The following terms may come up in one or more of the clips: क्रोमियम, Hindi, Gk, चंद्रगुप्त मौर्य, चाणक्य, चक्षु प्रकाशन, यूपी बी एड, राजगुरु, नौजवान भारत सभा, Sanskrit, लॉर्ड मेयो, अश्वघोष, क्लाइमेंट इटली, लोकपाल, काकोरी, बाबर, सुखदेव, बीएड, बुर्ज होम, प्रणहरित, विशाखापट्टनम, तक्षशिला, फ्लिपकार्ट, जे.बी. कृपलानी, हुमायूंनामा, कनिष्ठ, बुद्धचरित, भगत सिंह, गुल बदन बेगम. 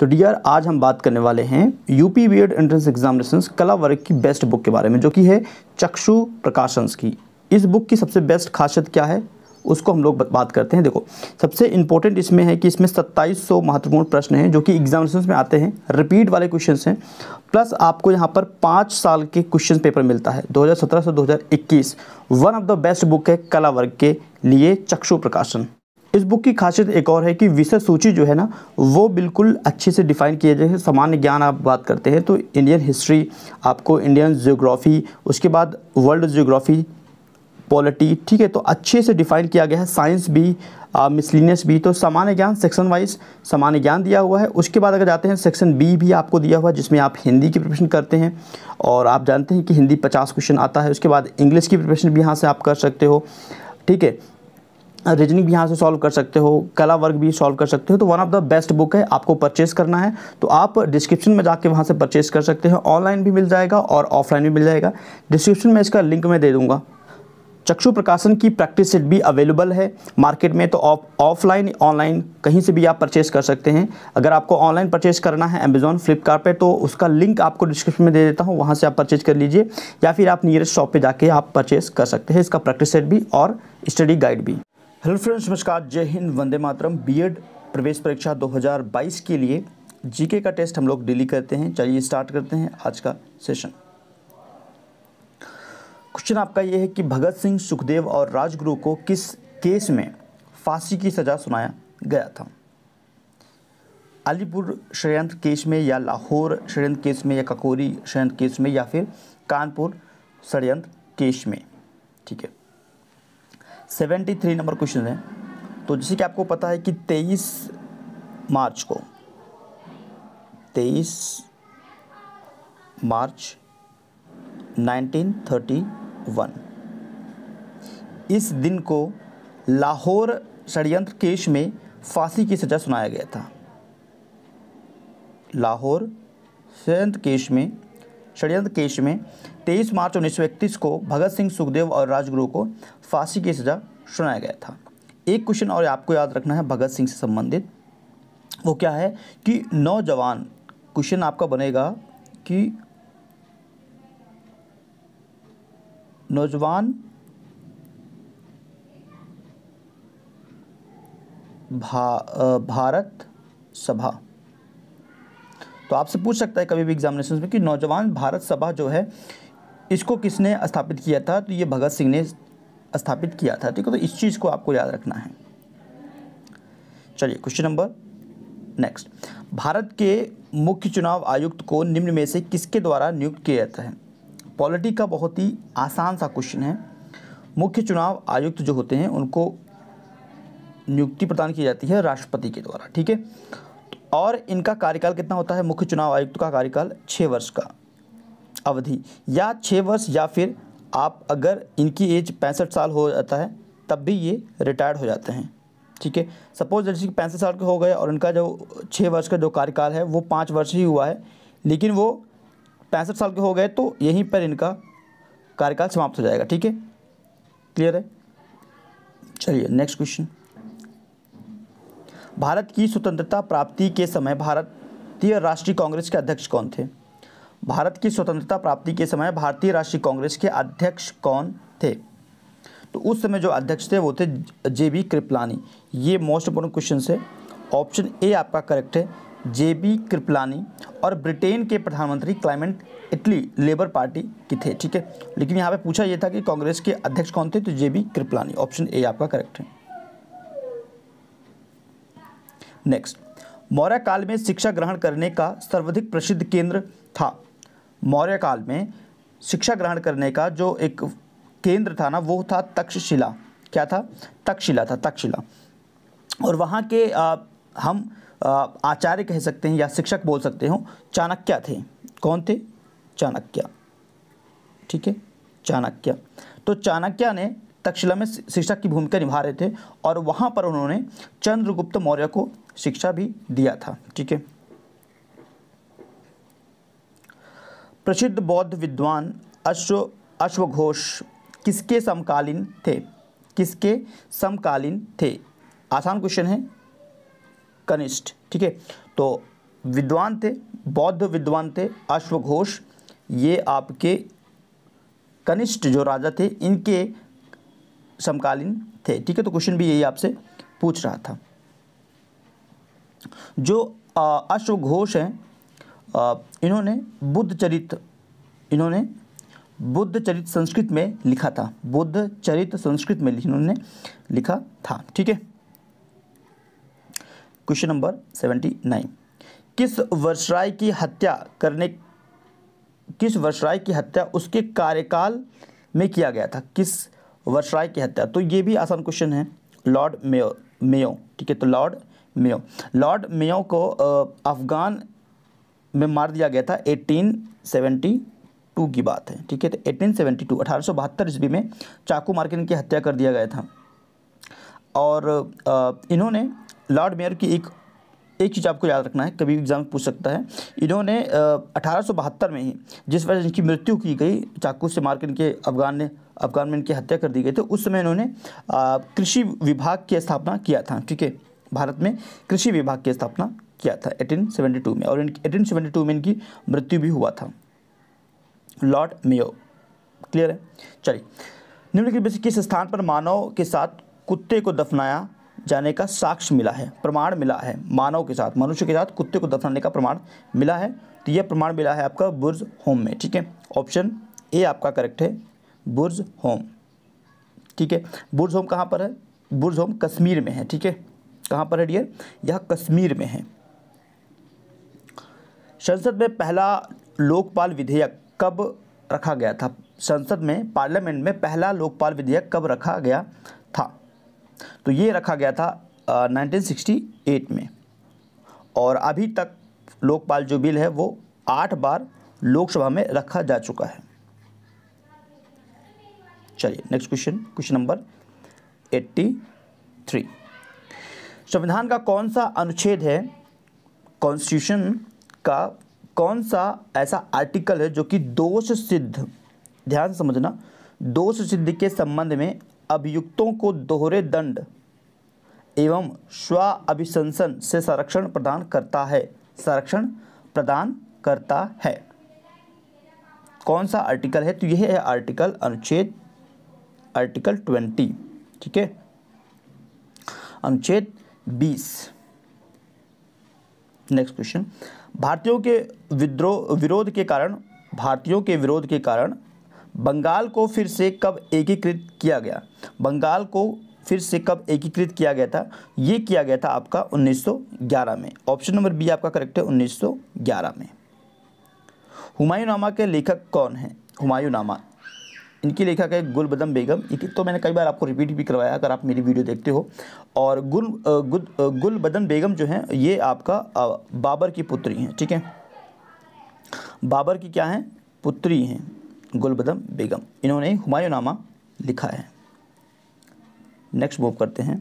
तो डियर आज हम बात करने वाले हैं यूपी बी एड entrance examination कला वर्ग की बेस्ट बुक के बारे में, जो कि है चक्षु प्रकाशन की। इस बुक की सबसे बेस्ट खासियत क्या है उसको हम लोग बात करते हैं। देखो सबसे इम्पोर्टेंट इसमें है कि इसमें 2700 महत्वपूर्ण प्रश्न हैं जो कि एग्जामिनेशन में आते हैं, रिपीट वाले क्वेश्चंस हैं। प्लस आपको यहाँ पर 5 साल के क्वेश्चन पेपर मिलता है 2017 से 2021। One of the best book है कला वर्ग के लिए चक्षु प्रकाशन। इस बुक की खासियत एक और है कि विषय सूची जो है ना वो बिल्कुल अच्छे से डिफाइन किए जाए। सामान्य ज्ञान आप बात करते हैं तो इंडियन हिस्ट्री, आपको इंडियन जियोग्राफी, उसके बाद वर्ल्ड जियोग्राफी, पॉलिटी, ठीक है, तो अच्छे से डिफाइन किया गया है। साइंस भी, मिसलिनियस भी। तो सामान्य ज्ञान सेक्शन वाइज सामान्य ज्ञान दिया हुआ है। उसके बाद अगर जाते हैं सेक्शन बी भी आपको दिया हुआ है जिसमें आप हिंदी की प्रिपरेशन करते हैं और आप जानते हैं कि हिंदी 50 क्वेश्चन आता है। उसके बाद इंग्लिश की प्रिपरेशन भी यहाँ से आप कर सकते हो, ठीक है, रीजनिंग भी यहाँ से सॉल्व कर सकते हो, कला वर्ग भी सॉल्व कर सकते हो। तो one of the best book है। आपको परचेस करना है तो आप डिस्क्रिप्शन में जाके वहाँ से परचेस कर सकते हो। ऑनलाइन भी मिल जाएगा और ऑफलाइन भी मिल जाएगा। डिस्क्रिप्शन में इसका लिंक मैं दे दूँगा। चक्षु प्रकाशन की प्रैक्टिस सेट भी अवेलेबल है मार्केट में, तो ऑफलाइन ऑनलाइन कहीं से भी आप परचेस कर सकते हैं। अगर आपको ऑनलाइन परचेस करना है अमेज़ॉन फ्लिपकार्ट पे, तो उसका लिंक आपको डिस्क्रिप्शन में दे देता हूँ, वहाँ से आप परचेस कर लीजिए या फिर आप नियरेस्ट शॉप पे जाके आप परचेस कर सकते हैं इसका प्रैक्टिस सेट भी और स्टडी गाइड भी। हेलो फ्रेंड्स, नमस्कार, जय हिंद, वंदे मातरम। बीएड प्रवेश परीक्षा 2022 के लिए जीके का टेस्ट हम लोग डेली करते हैं। चलिए स्टार्ट करते हैं आज का सेशन। क्वेश्चन आपका ये है कि भगत सिंह, सुखदेव और राजगुरु को किस केस में फांसी की सजा सुनाया गया था? अलीपुर षड्यंत्र केस में या लाहौर षड्यंत्र केस में या काकोरी षड्यंत्र केस में या फिर कानपुर षड्यंत्र केस में, ठीक है। 73 नंबर क्वेश्चन है। तो जैसे कि आपको पता है कि 23 मार्च 1931 इस दिन को लाहौर षड्यंत्र केस में फांसी की सजा सुनाया गया था। लाहौर षड्यंत्र केस में 23 मार्च 1931 को भगत सिंह, सुखदेव और राजगुरु को फांसी की सजा सुनाया गया था। एक क्वेश्चन और आपको याद रखना है भगत सिंह से संबंधित, वो क्या है कि नौजवान। क्वेश्चन आपका बनेगा कि नौजवान भारत सभा, तो आपसे पूछ सकता है कभी भी एग्जामिनेशन में कि नौजवान भारत सभा जो है इसको किसने स्थापित किया था, तो ये भगत सिंह ने स्थापित किया था, ठीक है। तो इस चीज़ को आपको याद रखना है। चलिए क्वेश्चन नंबर नेक्स्ट। भारत के मुख्य चुनाव आयुक्त को निम्न में से किसके द्वारा नियुक्त किया जाता है? पॉलिटी का बहुत ही आसान सा क्वेश्चन है। मुख्य चुनाव आयुक्त जो होते हैं उनको नियुक्ति प्रदान की जाती है राष्ट्रपति के द्वारा, ठीक है, और इनका कार्यकाल कितना होता है? मुख्य चुनाव आयुक्त का कार्यकाल 6 वर्ष का अवधि, या 6 वर्ष, या फिर आप अगर इनकी एज 65 साल हो जाता है तब भी ये रिटायर्ड हो जाते हैं, ठीक है। सपोज जैसे कि 65 साल के हो गए और इनका जो 6 वर्ष का जो कार्यकाल है वो 5 वर्ष ही हुआ है, लेकिन वो 65 साल के हो गए तो यहीं पर इनका कार्यकाल समाप्त हो जाएगा, ठीक है, क्लियर है। चलिए नेक्स्ट क्वेश्चन। भारत की स्वतंत्रता प्राप्ति के समय भारतीय राष्ट्रीय कांग्रेस के अध्यक्ष कौन थे? भारत की स्वतंत्रता प्राप्ति के समय भारतीय राष्ट्रीय कांग्रेस के अध्यक्ष कौन थे? तो उस समय जो अध्यक्ष थे वो थे जे.बी. कृपलानी। ये मोस्ट इंपोर्टेंट क्वेश्चन है। ऑप्शन ए आपका करेक्ट है, जे.बी. कृपलानी, और ब्रिटेन के प्रधानमंत्री क्लाइमेंट इटली लेबर पार्टी की थे, ठीक है, लेकिन यहाँ पे पूछा ये था कि कांग्रेस के अध्यक्ष कौन थे, तो जे.बी. कृपलानी, ऑप्शन ए आपका करेक्ट है। नेक्स्ट। मौर्य काल में शिक्षा ग्रहण करने का सर्वाधिक प्रसिद्ध केंद्र था। मौर्य काल में शिक्षा ग्रहण करने का जो एक केंद्र था ना वो था तक्षशिला। क्या था? तक्षशिला था, तक्षशिला। और वहाँ के हम आचार्य कह सकते हैं या शिक्षक बोल सकते हो, चाणक्य थे। कौन थे? चाणक्य, ठीक है, चाणक्य। तो चाणक्य ने तक्षशिला में शिक्षा की भूमिका निभा रहे थे और वहाँ पर उन्होंने चंद्रगुप्त मौर्य को शिक्षा भी दिया था, ठीक है। प्रसिद्ध बौद्ध विद्वान अश्वघोष किसके समकालीन थे? किसके समकालीन थे? आसान क्वेश्चन है, कनिष्ठ, ठीक है। तो विद्वान थे, बौद्ध विद्वान थे अश्वघोष, ये आपके कनिष्ठ जो राजा थे इनके समकालीन थे। ठीक है, तो क्वेश्चन भी यही आपसे पूछ रहा था। जो अश्वघोष हैं इन्होंने बुद्धचरित संस्कृत में लिखा था, बुद्धचरित संस्कृत में इन्होंने लिखा था। ठीक है, क्वेश्चन नंबर 79, किस वर्षराय की हत्या उसके कार्यकाल में किया गया था? किस वर्षराय की हत्या? तो ये भी आसान क्वेश्चन है, लॉर्ड मेयो। ठीक है, तो लॉर्ड मेयो को अफगान में मार दिया गया था, 1872 की बात है। ठीक है, तो 1872 ईस्वी में चाकू मारकर इनकी हत्या कर दिया गया था। और इन्होंने लॉर्ड मेयो की एक चीज़ आपको याद रखना है, कभी एग्जाम में पूछ सकता है। इन्होंने 1872 में ही जिस वजह से इनकी मृत्यु की गई, चाकू से मारकर इनके अफगान में इनकी हत्या कर दी गई, तो उस समय इन्होंने कृषि विभाग की स्थापना किया था। ठीक है, भारत में कृषि विभाग की स्थापना किया था 1872 में, और 1872 में इनकी मृत्यु भी हुआ था, लॉर्ड मेयो। क्लियर है? चलिए, निम्नलिखित में से किस स्थान पर मानव के साथ कुत्ते को दफनाया जाने का साक्ष्य मिला है, प्रमाण मिला है? मानव के साथ, मनुष्य के साथ कुत्ते को दफनाने का प्रमाण मिला है। तो यह प्रमाण मिला है आपका बुर्ज होम में। ठीक है, ऑप्शन ए आपका करेक्ट है, बुर्ज होम। ठीक है, बुर्ज होम कहाँ पर है? बुर्ज होम कश्मीर में है। ठीक है, कहाँ पर है डियर? यह कश्मीर में है। संसद में पहला लोकपाल विधेयक कब रखा गया था? संसद में, पार्लियामेंट में पहला लोकपाल विधेयक कब रखा गया था? तो ये रखा गया था 1968 में। और अभी तक लोकपाल जो बिल है वो 8 बार लोकसभा में रखा जा चुका है। चलिए नेक्स्ट क्वेश्चन, क्वेश्चन नंबर 83। संविधान का कौन सा अनुच्छेद है, कॉन्स्टिट्यूशन का कौन सा ऐसा आर्टिकल है जो कि दोष सिद्ध, ध्यान समझना, दोष सिद्ध के संबंध में अभियुक्तों को दोहरे दंड एवं स्वाभिशंसन से संरक्षण प्रदान करता है? संरक्षण प्रदान करता है, कौन सा आर्टिकल है? तो यह है आर्टिकल, अनुच्छेद, आर्टिकल 20। ठीक है, अनुच्छेद 20। नेक्स्ट क्वेश्चन, भारतीयों के विरोध के कारण बंगाल को फिर से कब एकीकृत किया गया? बंगाल को फिर से कब एकीकृत किया गया था? ये किया गया था आपका 1911 में। ऑप्शन नंबर बी आपका करेक्ट है, 1911 में। हुमायूंनामा के लेखक कौन है? हुमायूंनामा, इनकी लेखक है गुल बदन बेगम। तो मैंने कई बार आपको रिपीट भी करवाया अगर आप मेरी वीडियो देखते हो। और गुल बदन बेगम जो हैं ये आपका बाबर की पुत्री हैं। ठीक है, बाबर की क्या हैं? पुत्री हैं गुल बदन बेगम। इन्होंने हुमायूंनामा लिखा है। नेक्स्ट मूव करते हैं।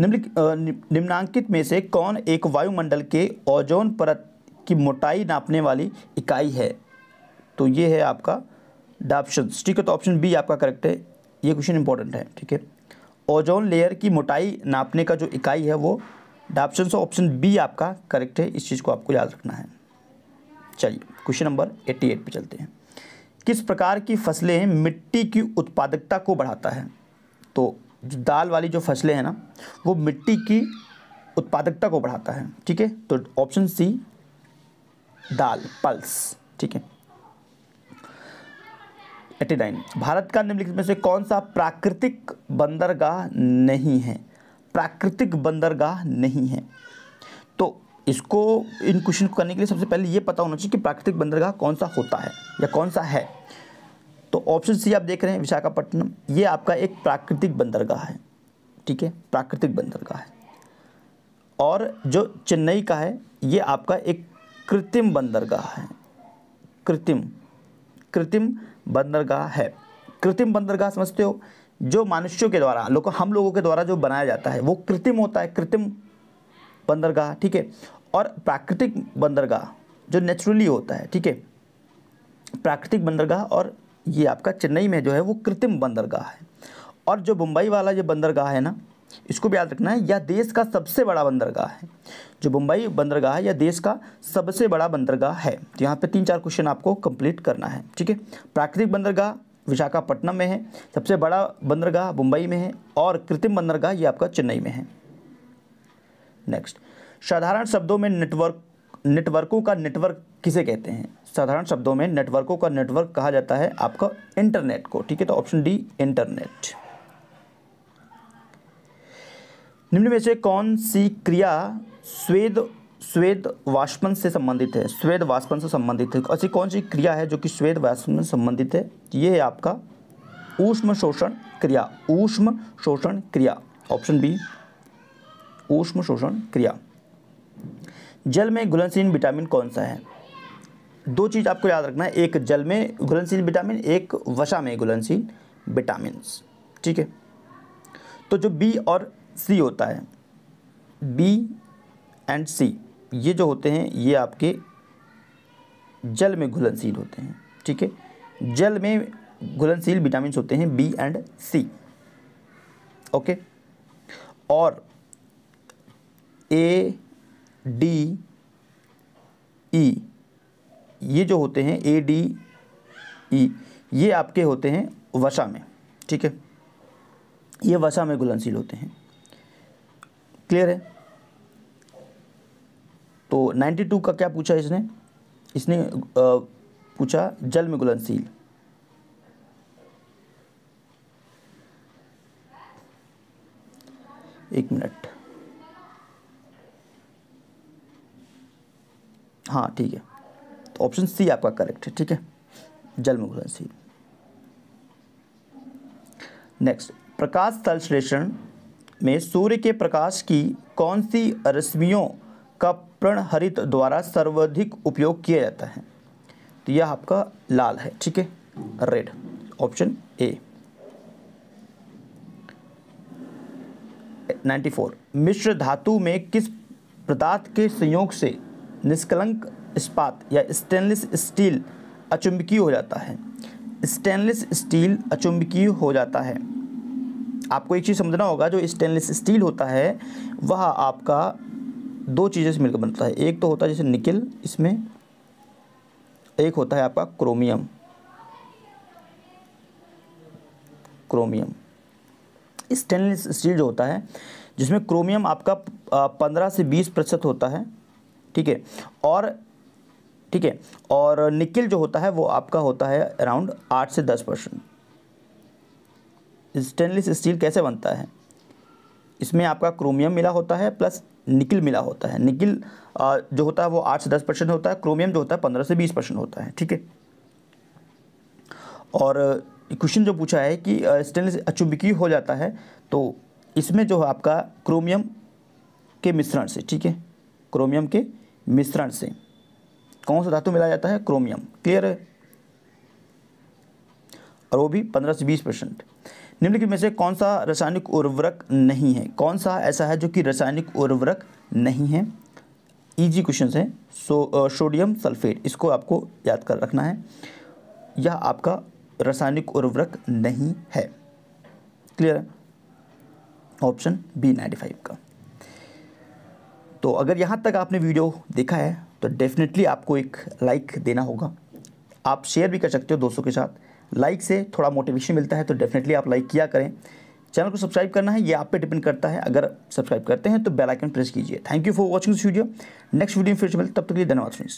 निम्नांकित में से कौन एक वायुमंडल के ओजोन परत की मोटाई नापने वाली इकाई है? तो ये है आपका डाप्शंस। ठीक है, तो ऑप्शन बी आपका करेक्ट है, ये क्वेश्चन इंपॉर्टेंट है। ठीक है, ओजोन लेयर की मोटाई नापने का जो इकाई है वो डाप्शंस, ऑप्शन बी आपका करेक्ट है, इस चीज़ को आपको याद रखना है। चलिए क्वेश्चन नंबर 88 पे चलते हैं। किस प्रकार की फसलें मिट्टी की उत्पादकता को बढ़ाता है? तो दाल वाली जो फसलें हैं ना वो मिट्टी की उत्पादकता को बढ़ाता है। ठीक है, तो ऑप्शन सी दाल, पल्स। ठीक है, 89, भारत का निम्नलिखित में से कौन सा प्राकृतिक बंदरगाह नहीं है? प्राकृतिक बंदरगाह नहीं है। तो इसको, इन क्वेश्चन को करने के लिए सबसे पहले ये पता होना चाहिए कि प्राकृतिक बंदरगाह कौन सा होता है या कौन सा है। तो ऑप्शन सी आप देख रहे हैं, विशाखापट्टनम, ये आपका एक प्राकृतिक बंदरगाह है। ठीक है, प्राकृतिक बंदरगाह है। और जो चेन्नई का है ये आपका एक कृत्रिम बंदरगाह है, कृत्रिम बंदरगाह है। कृत्रिम बंदरगाह समझते हो? जो मनुष्यों के द्वारा, हम लोगों के द्वारा जो बनाया जाता है वो कृत्रिम होता है, कृत्रिम बंदरगाह। ठीक है, और प्राकृतिक बंदरगाह जो नेचुरली होता है। ठीक है, प्राकृतिक बंदरगाह, और ये आपका चेन्नई में जो है वो कृत्रिम बंदरगाह है। और जो मुंबई वाला जो बंदरगाह है ना इसको भी याद रखना है। यह देश का सबसे बड़ा बंदरगाह है, जो मुंबई बंदरगाह है यह देश का सबसे बड़ा बंदरगाह है। तो यहाँ पे 3-4 क्वेश्चन आपको कंप्लीट करना है, ठीक है। प्राकृतिक बंदरगाह विशाखापट्टनम में है, सबसे बड़ा बंदरगाह मुंबई में है, और कृत्रिम बंदरगाह ये आपका चेन्नई में है। नेक्स्ट, साधारण शब्दों में नेटवर्कों का नेटवर्क किसे कहते हैं? साधारण शब्दों में नेटवर्कों का नेटवर्क कहा जाता है आपका इंटरनेट को, ठीक है। तो ऑप्शन डी इंटरनेट। निम्न में से कौन सी क्रिया स्वेद वाष्पन से संबंधित है? स्वेद वाष्पन से संबंधित है। ऐसी कौन सी क्रिया है जो कि स्वेद वाष्पन से संबंधित है? ये है आपका ऊष्म शोषण क्रिया, ऊष्म शोषण क्रिया, ऑप्शन बी ऊष्म शोषण क्रिया। जल में घुलनशील विटामिन कौन सा है? दो चीज़ आपको याद रखना है, एक जल में घुलनशील विटामिन, एक वसा में घुलनशील विटामिन, ठीक है। तो जो बी और सी होता है, बी एंड सी, ये जो होते हैं ये आपके जल में घुलनशील होते हैं, ठीक है। जल में घुलनशील विटामिन होते हैं बी एंड सी, ओके। और ए डी ई ये जो होते हैं, ए डी ई ये आपके होते हैं वसा में, ठीक है। ये वसा में घुलनशील होते हैं, क्लियर है। तो 92 का क्या पूछा इसने पूछा जल में घुलनशील, एक मिनट, हाँ ठीक है। तो ऑप्शन सी आपका करेक्ट है, ठीक है, जल में घुलनशील। नेक्स्ट, प्रकाश संश्लेषण में सूर्य के प्रकाश की कौन सी रश्मियों का प्रणहरित द्वारा सर्वाधिक उपयोग किया जाता है? तो यह आपका लाल है, ठीक है, रेड, ऑप्शन ए। 94, मिश्र धातु में किस पदार्थ के संयोग से निष्कलंक इस्पात या स्टेनलेस स्टील अचुंबकीय हो जाता है? स्टेनलेस स्टील अचुंबकीय हो जाता है। आपको एक चीज़ समझना होगा, जो स्टेनलेस स्टील होता है वह आपका दो चीज़ें से मिलकर बनता है, एक तो होता है जैसे निकल, इसमें एक होता है आपका क्रोमियम, क्रोमियम। स्टेनलेस स्टील जो होता है जिसमें क्रोमियम आपका 15 से 20% होता है, ठीक है, और ठीक है, और निकल जो होता है वो आपका होता है अराउंड 8 से 10%। स्टेनलेस स्टील कैसे बनता है? इसमें आपका क्रोमियम मिला होता है प्लस निकल मिला होता है। निकल जो होता है वो 8 से 10% होता है, क्रोमियम जो होता है 15 से 20% होता है, ठीक है। और क्वेश्चन जो पूछा है कि स्टेनलेस अचुंबकीय हो जाता है, तो इसमें जो है आपका क्रोमियम के मिश्रण से, ठीक है, क्रोमियम के मिश्रण से कौन सा धातु मिला जाता है? क्रोमियम, क्लियर है, और वो भी 15 से 20%। निम्नलिखित में से कौन सा रासायनिक उर्वरक नहीं है? कौन सा ऐसा है जो कि रासायनिक उर्वरक नहीं है? इजी क्वेश्चंस हैं। सोडियम सल्फेट, इसको आपको याद कर रखना है, यह आपका रासायनिक उर्वरक नहीं है, क्लियर है, ऑप्शन बी 95 का। तो अगर यहाँ तक आपने वीडियो देखा है तो डेफिनेटली आपको एक लाइक देना होगा। आप शेयर भी कर सकते हो दोस्तों के साथ, लाइक से थोड़ा मोटिवेशन मिलता है, तो डेफिनेटली आप लाइक किया करें। चैनल को सब्सक्राइब करना है, ये आप पे डिपेंड करता है, अगर सब्सक्राइब करते हैं तो बेल आइकन प्रेस कीजिए। Thank you for watching this video, next video में फिर से मिलते हैं, तब तक के लिए धन्यवाद फ्रेंड्स।